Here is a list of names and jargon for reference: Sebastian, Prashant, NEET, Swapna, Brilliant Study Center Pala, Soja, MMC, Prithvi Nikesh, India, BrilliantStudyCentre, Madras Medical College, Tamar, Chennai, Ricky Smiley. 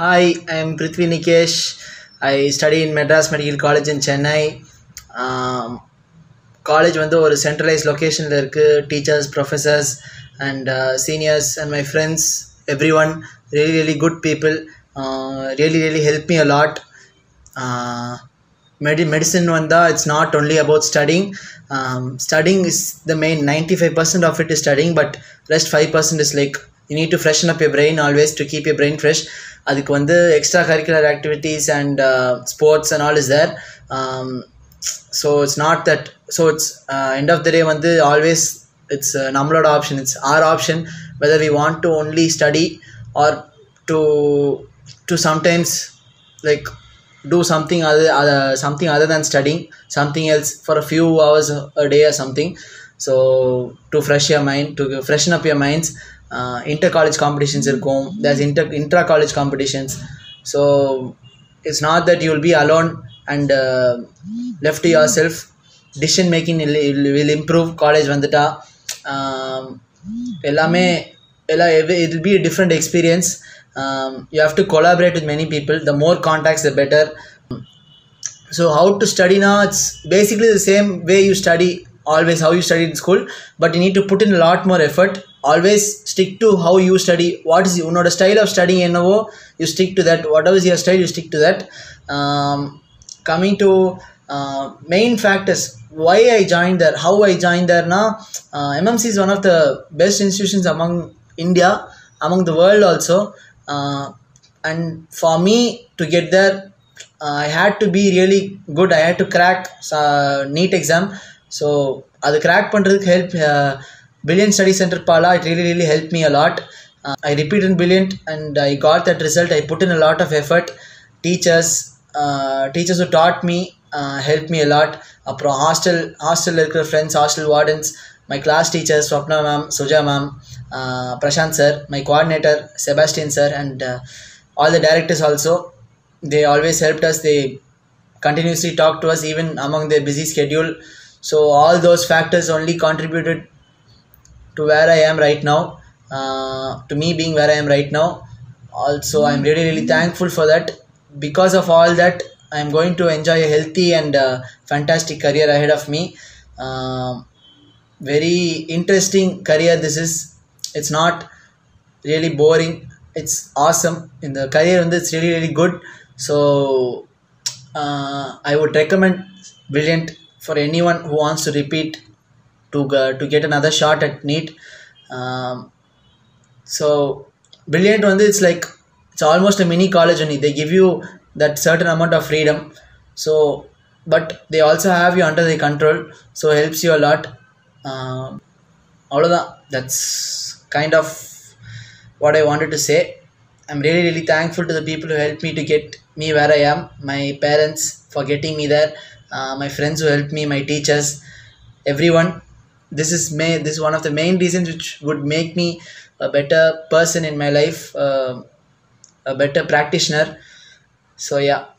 Hi, I am Prithvi Nikesh. I study in Madras Medical College in Chennai. College is a centralized location. There are teachers, professors, and seniors, and my friends, everyone, really good people, really helped me a lot. Medicine, it's not only about studying. Studying is the main, 95% of it is studying, but rest 5% is like you need to freshen up your brain always to keep your brain fresh. Adhukku vandu extracurricular activities and sports and all is there. So it's not that. So it's end of the day vandu always it's nammaloda option. It's our option whether we want to only study or to sometimes like do something other than studying, something else for a few hours a day or something. So to freshen up your minds. Inter-college competitions irkum. There's intra-college competitions. So it's not that you'll be alone and left to yourself. Decision making will improve. College vandata. It'll be a different experience. You have to collaborate with many people. The more contacts, the better. So how to study now? It's basically the same way you study always, how you studied in school, but you need to put in a lot more effort. Always stick to how you study. What is your style of studying? You stick to that. Whatever is your style, you stick to that. Coming to main factors, why I joined there, how I joined there. Now, MMC is one of the best institutions among India, among the world also. And for me to get there, I had to be really good. I had to crack NEET exam. So, the crack help. Brilliant Study Center Pala, it really helped me a lot. I repeat in Brilliant and I got that result. I put in a lot of effort. Teachers who taught me helped me a lot. Hostel friends, hostel wardens, my class teachers, Swapna ma'am, Soja ma'am, Prashant sir, my coordinator, Sebastian sir, and all the directors also. They always helped us. They continuously talked to us even among their busy schedule. So all those factors only contributed to where I am right now, to me being where I am right now. Also, I'm really thankful for that. Because of all that, I'm going to enjoy a healthy and fantastic career ahead of me. Very interesting career this is. It's not really boring. It's awesome. In the career, it's really good. So, I would recommend Brilliant for anyone who wants to repeat to get another shot at NEET. So Brilliant one, it's almost a mini college only. They give you that certain amount of freedom, so but they also have you under their control, so it helps you a lot. That's kind of what I wanted to say. I'm really thankful to the people who helped me to get me where I am. My parents for getting me there, my friends who helped me, my teachers, everyone. This is one of the main reasons which would make me a better person in my life, a better practitioner. So yeah.